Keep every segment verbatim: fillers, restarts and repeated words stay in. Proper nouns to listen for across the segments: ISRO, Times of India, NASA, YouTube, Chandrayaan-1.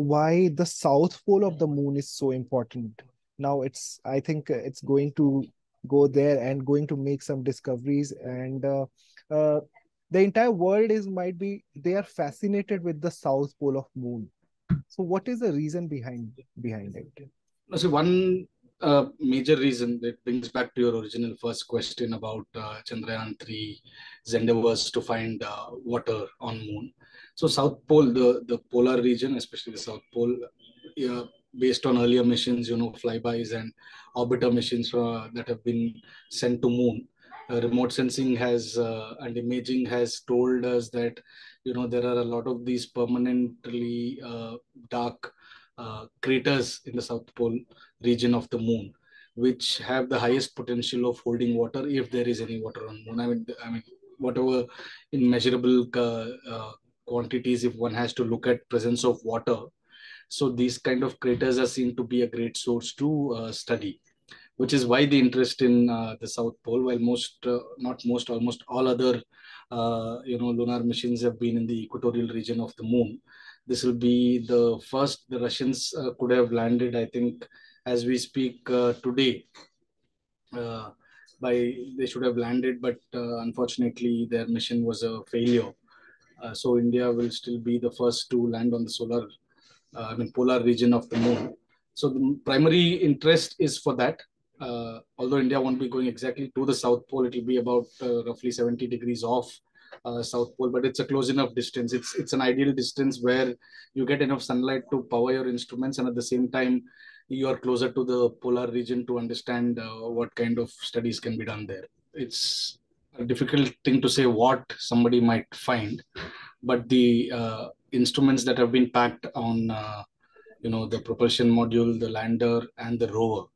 why the south pole of the moon is so important. Now it's, I think it's going to go there and going to make some discoveries, and uh, uh, the entire world is might be, they are fascinated with the south pole of moon. So what is the reason behind behind it? So one uh, major reason that brings back to your original first question about uh, Chandrayaan three's endeavors to find uh, water on moon. So South Pole, the, the polar region, especially the South Pole, yeah, based on earlier missions, you know, flybys and orbiter missions uh, that have been sent to moon. Uh, remote sensing has uh, and imaging has told us that, you know, there are a lot of these permanently uh, dark uh, craters in the South Pole region of the moon, which have the highest potential of holding water if there is any water on moon. I mean, I mean, whatever immeasurable uh, uh, quantities, if one has to look at presence of water. So these kind of craters are seen to be a great source to uh, study, which is why the interest in uh, the South Pole, while most, uh, not most, almost all other, uh, you know, lunar missions have been in the equatorial region of the moon. This will be the first the Russians uh, could have landed, I think, as we speak uh, today. Uh, by they should have landed, but uh, unfortunately, their mission was a failure. Uh, so India will still be the first to land on the solar, uh, I mean, polar region of the moon. So the primary interest is for that. Uh, although India won't be going exactly to the South Pole, it will be about uh, roughly seventy degrees off uh, South Pole, but it's a close enough distance. It's, it's an ideal distance where you get enough sunlight to power your instruments, and at the same time, you are closer to the polar region to understand uh, what kind of studies can be done there. It's a difficult thing to say what somebody might find, but the uh, instruments that have been packed on uh, you know, the propulsion module, the lander, and the rover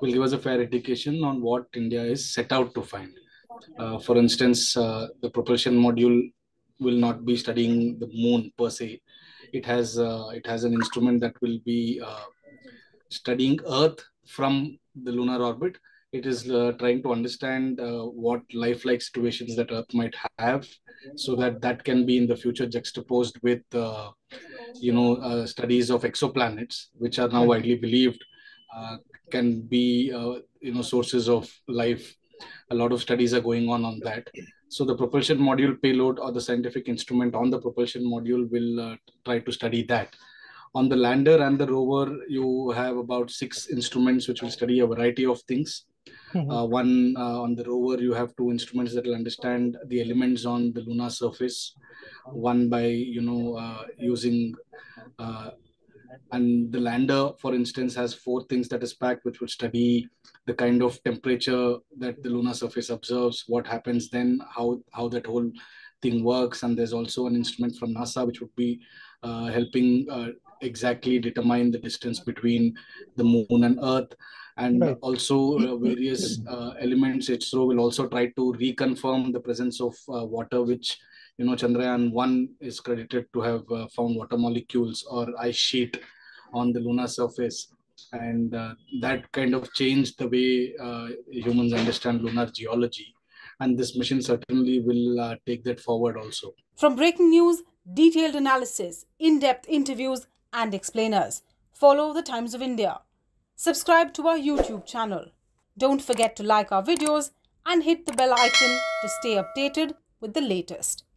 will give us a fair indication on what India is set out to find. Uh, for instance, uh, the propulsion module will not be studying the moon per se. It has uh, it has an instrument that will be uh, studying Earth from the lunar orbit. It is uh, trying to understand uh, what lifelike situations that Earth might have, so that that can be in the future juxtaposed with uh, you know uh, studies of exoplanets, which are now widely believed Uh, can be uh, you know sources of life. A lot of studies are going on on that. So the propulsion module payload or the scientific instrument on the propulsion module will uh, try to study that. On the lander and the rover, you have about six instruments which will study a variety of things. Mm-hmm. uh, one uh, on the rover, you have two instruments that will understand the elements on the lunar surface. One by you know uh, using uh, And the lander, for instance, has four things that is packed, which will study the kind of temperature that the lunar surface observes, what happens then, how, how that whole thing works. And there's also an instrument from NASA, which would be uh, helping uh, exactly determine the distance between the moon and Earth. And right. also uh, various uh, elements, ISRO will also try to reconfirm the presence of uh, water, which You know, Chandrayaan one is credited to have uh, found water molecules or ice sheet on the lunar surface. And uh, that kind of changed the way uh, humans understand lunar geology. And this mission certainly will uh, take that forward also. From breaking news, detailed analysis, in-depth interviews and explainers, follow the Times of India. Subscribe to our YouTube channel. Don't forget to like our videos and hit the bell icon to stay updated with the latest.